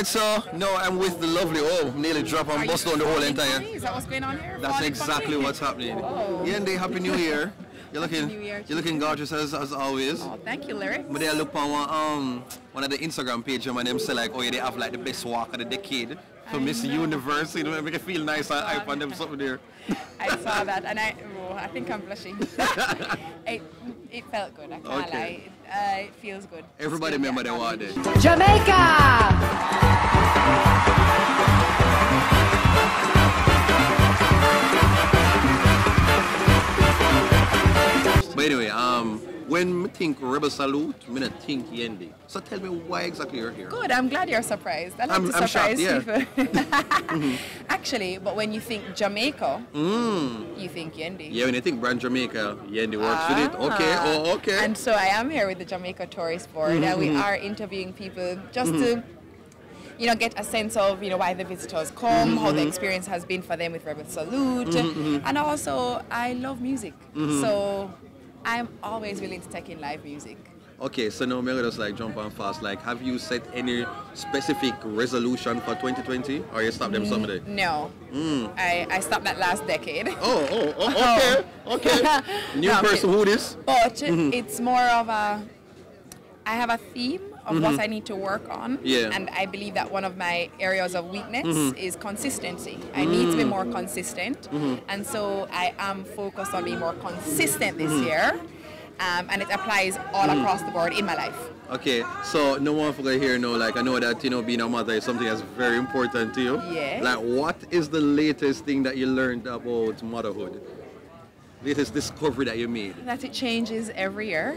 right, so no, I'm with the lovely. Oh, nearly dropped and bust on the whole entire. Is that what's going on here? That's exactly what's happening. Whoa. Yendi, happy New Year. You're looking gorgeous as always. Oh, thank you, Lyrics. But I look on one of the Instagram page and them say like, oh yeah, they have like the best walk of the decade for Miss Universe. You know, make it feel nice. I found them something there. I saw that, and I think I'm blushing. It felt good. I can't lie. It feels good. Everybody remember that one day. Jamaica. But anyway, when I think Rebel Salute, I think Yendi. So tell me why exactly you're here. Good, I'm glad you're surprised. I like to surprise people. Yeah. Actually, but when you think Jamaica, you think Yendi. Yeah, when you think brand Jamaica, Yendi works with it. Okay, oh, okay. And so I am here with the Jamaica Tourist Board, and we are interviewing people just to, you know, get a sense of, you know, why the visitors come, how the experience has been for them with Rebel Salute, and also I love music, so I'm always willing to take in live music. Okay, so now maybe just like jump on fast. Like, have you set any specific resolution for 2020, or you stopped them someday? No, I stopped that last decade. Okay. New personhood is. But it's more of a, I have a theme of what I need to work on, and I believe that one of my areas of weakness is consistency. I need to be more consistent, and so I am focused on being more consistent this year, and it applies all across the board in my life. Okay, so no one forget here, no, like I know that, you know, being a mother is something that's very important to you. Yeah. Like, what is the latest thing that you learned about motherhood? Latest discovery that you made? That it changes every year.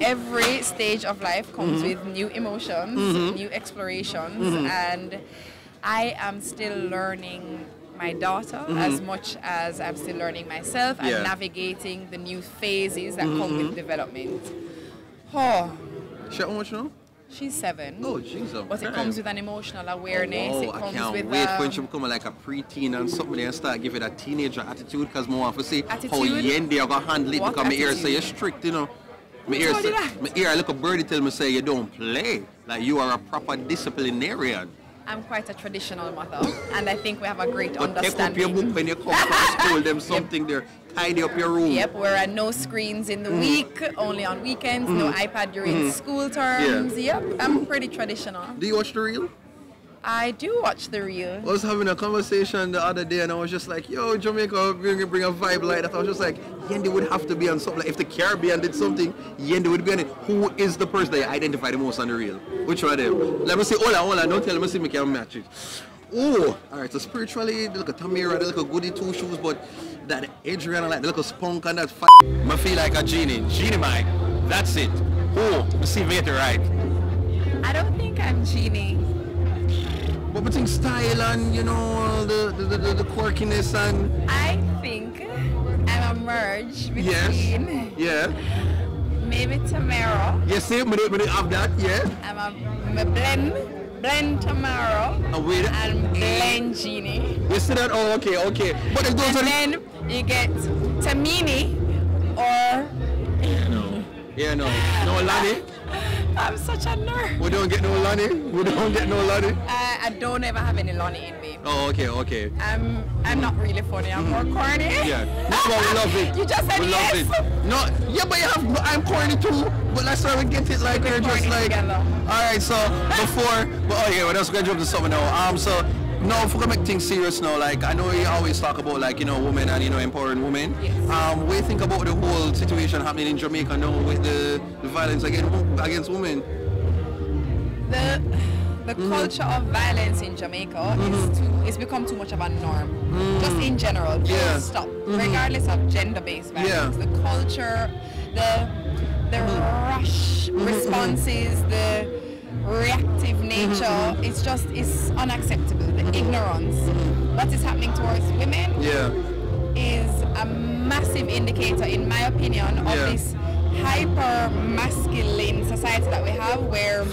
Every stage of life comes with new emotions, new explorations, and I am still learning my daughter as much as I'm still learning myself and navigating the new phases that come with development. Oh. She how much now? She's 7. Oh, Jesus. But it comes with an emotional awareness. Oh, wow. It comes I can't wait when she become like a preteen and somebody and start giving a teenager attitude, because more want to see attitude? How Yendi are going to handle it, because my ear say you're strict, you know. My ear, I look at birdie tell me say you don't play. Like, you are a proper disciplinarian. I'm quite a traditional mother, and I think we have a great understanding. Take up your book when you come from school, them something there. Tidy up your room. Yep, we're at no screens in the week, only on weekends, no iPad during school terms. Yeah. Yep, I'm pretty traditional. Do you watch the reel? I do watch the reel. I was having a conversation the other day, and I was just like, yo, Jamaica bring a vibe like that. I was just like, Yendi would have to be on something. Like, if the Caribbean did something, Yendi would be on it. Who is the person that you identify the most on the reel? Which one of them? Let me see. Hola, don't tell me. See, me can match it. Oh, all right. So spiritually, they look at Tamira, they look at Goody Two Shoes, but that Adriana, like, they look at Spunk and that. I feel like a genie. Genie, Mike. That's it. Oh, let's see if we get it right. I don't think I'm genie. But between style and, you know, the quirkiness and... I think I'm a merge between... Yes. Yeah. Maybe Tamara. Yes, see, but they have that, yeah. I'm a blend Tamara. And blend Genie. You see that? Oh, okay. But it goes and then you get Tamini or... No, Lani. I'm such a nerd. We don't get no Lonnie. I don't ever have any Lonnie in me. Oh, okay. I'm not really funny. I'm more corny. Yeah, that's why we love it. You just said we love it. No, yeah, but I'm corny too. But that's why we get it, like we're just like. Together. All right, so well, that's gonna jump to something now. No, if we're gonna make things serious now, like, I know you always talk about, like, you know, women and, you know, empowering women. Yes. What do you think about the whole situation happening in Jamaica now with the violence against women? The culture of violence in Jamaica it's become too much of a norm. Just in general, stop. Regardless of gender-based violence, the culture, the rash responses, the reactive nature, it's unacceptable. The ignorance, what is happening towards women is a massive indicator, in my opinion, of this hyper masculine society that we have, where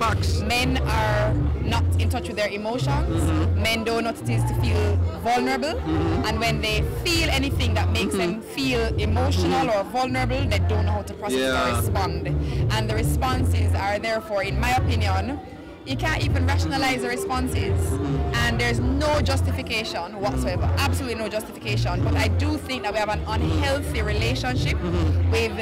men are not in touch with their emotions, men don't know what it is to feel vulnerable, and when they feel anything that makes them feel emotional or vulnerable, they don't know how to process or respond, and the responses are therefore, in my opinion, You can't even rationalize the responses, and there's no justification whatsoever, absolutely no justification. But I do think that we have an unhealthy relationship with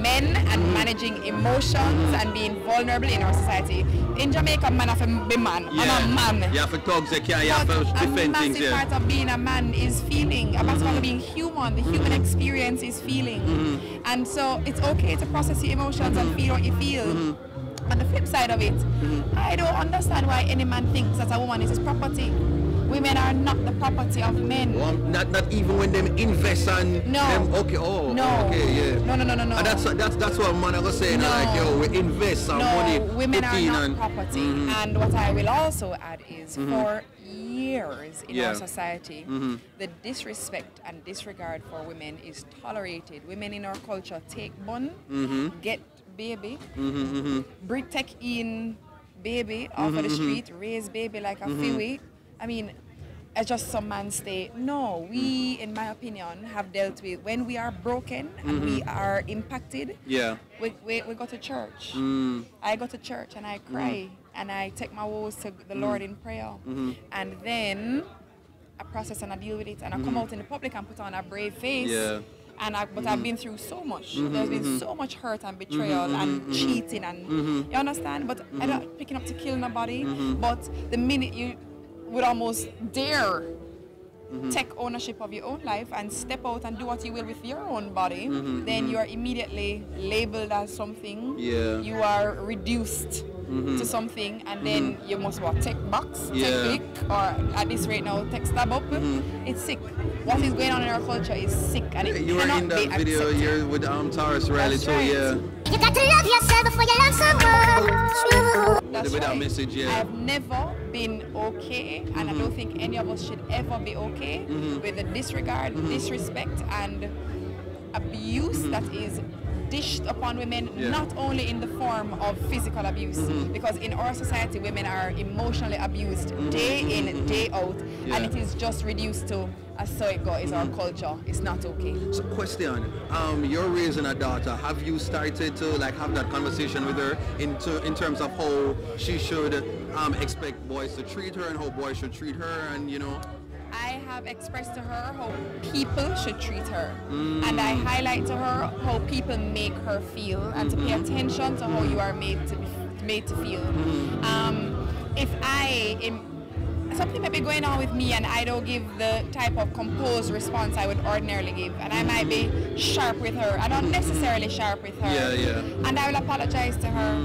men and managing emotions and being vulnerable in our society. In Jamaica, man have to be man. Yeah. I'm a man. You have to talk, you have to defend things. A massive part of being a man is feeling. A massive part of being human, the human experience is feeling. And so it's okay to process your emotions and feel what you feel. On the flip side of it, I don't understand why any man thinks that a woman is his property. Women are not the property of men. Well, not even when them invest on them. Okay, oh, no. Okay, yeah. No. And that's what man was saying. No. Like, yo, we invest our money. Women are not property. And what I will also add is for years in our society, the disrespect and disregard for women is tolerated. Women in our culture take bun, get baby, bring tech in baby off of the street, raise baby like a fiwi. I mean, it's just some man stay. No, we, in my opinion, have dealt with when we are broken and we are impacted. Yeah, we go to church. I go to church and I cry and I take my woes to the Lord in prayer, and then I process and I deal with it and I come out in the public and put on a brave face. Yeah. And I've been through so much. There's been so much hurt and betrayal and cheating and you understand. But I'm not picking up to kill nobody. But the minute you would almost dare take ownership of your own life and step out and do what you will with your own body, then you are immediately labeled as something. Yeah. You are reduced to something, and then you must what, take box, take click, or at this rate now take stab up. It's sick. What is going on in our culture is sick, and it you cannot be accepted. You were in that video here with Taurus Riley too, yeah. You got to love yourself before you love someone. That's with that message, yeah. I've never been okay, and I don't think any of us should ever be okay with the disregard, disrespect, and abuse that is dished upon women, not only in the form of physical abuse, because in our society women are emotionally abused day in, day out, and it is just reduced to as so it goes. It's our culture. It's not okay. So question, you're raising a daughter. Have you started to like have that conversation with her in terms of how she should expect boys to treat her and how boys should treat her, and you know? I have expressed to her how people should treat her, and I highlight to her how people make her feel, and to pay attention to how you are made to feel. If I something may be going on with me and I don't give the type of composed response I would ordinarily give, and I might be sharp with her, I don't necessarily sharp with her, and I will apologize to her.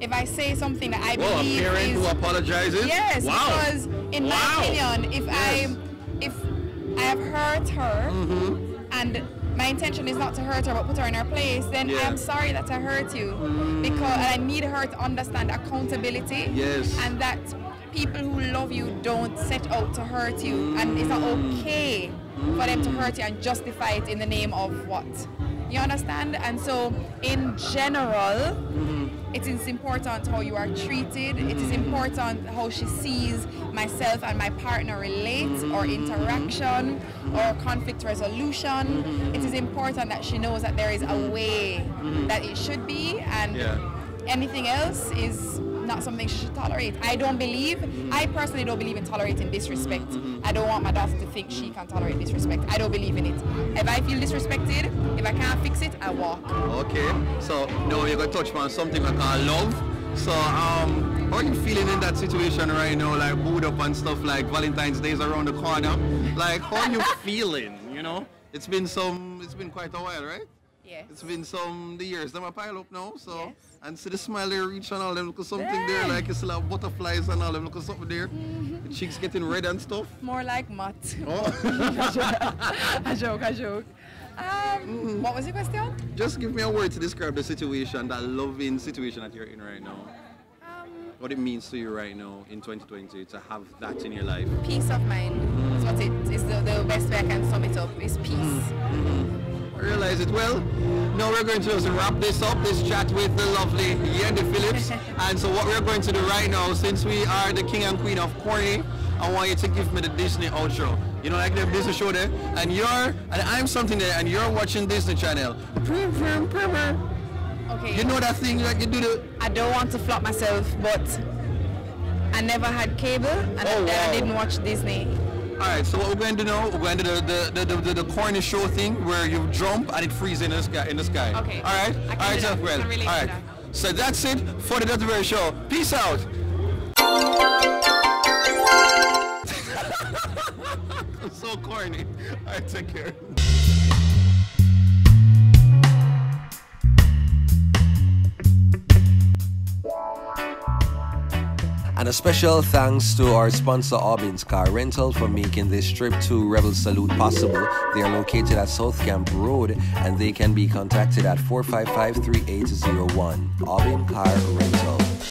If I say something that I believe a parent who apologizes? Yes, because in my opinion, if I have hurt her and my intention is not to hurt her but put her in her place, then I'm sorry that I hurt you, because I need her to understand accountability and that people who love you don't set out to hurt you, and it's not okay for them to hurt you and justify it in the name of what? You understand? And so in general, it is important how you are treated. It is important how she sees myself and my partner relate, or interaction, or conflict resolution. It is important that she knows that there is a way that it should be, and anything else is not something she should tolerate. I personally don't believe in tolerating disrespect. I don't want my daughter to think she can tolerate disrespect. I don't believe in it. If I feel disrespected, if I can't fix it, I walk. Okay, so now you're going to touch on something like our love. So how are you feeling in that situation right now, like booed up and stuff, like Valentine's Day is around the corner? Like, how are you feeling, you know? It's been quite a while, right? Yes. It's been the years them a pile up now, so and see the smile they reach and all them look at something there, like you still have butterflies and all them look at something there. The cheeks getting red and stuff. More like mutt. Oh. a joke. What was your question? Just give me a word to describe the situation, that loving situation that you're in right now. What it means to you right now in 2020 to have that in your life. Peace of mind. That's what it is. The best way I can sum it up is peace. Realize it well. Now we're going to just wrap this up, this chat with the lovely Yendi Phillips. And so what we're going to do right now, since we are the king and queen of corny, I want you to give me the Disney outro. You know, like the Disney show there, and I'm something there, and you're watching Disney Channel. Okay. You know that thing like you do the... I don't want to flop myself, but never had cable, and I didn't watch Disney. Alright, so what we're going to do now, we're going to do the corner show thing where you jump and it freezes in the sky. Okay. Alright? Alright. So that's it for the Dutty Berry Show. Peace out. So corny. Alright, take care. And a special thanks to our sponsor Aubin's Car Rental for making this trip to Rebel Salute possible. They are located at South Camp Road and they can be contacted at 455-3801. Aubin Car Rental.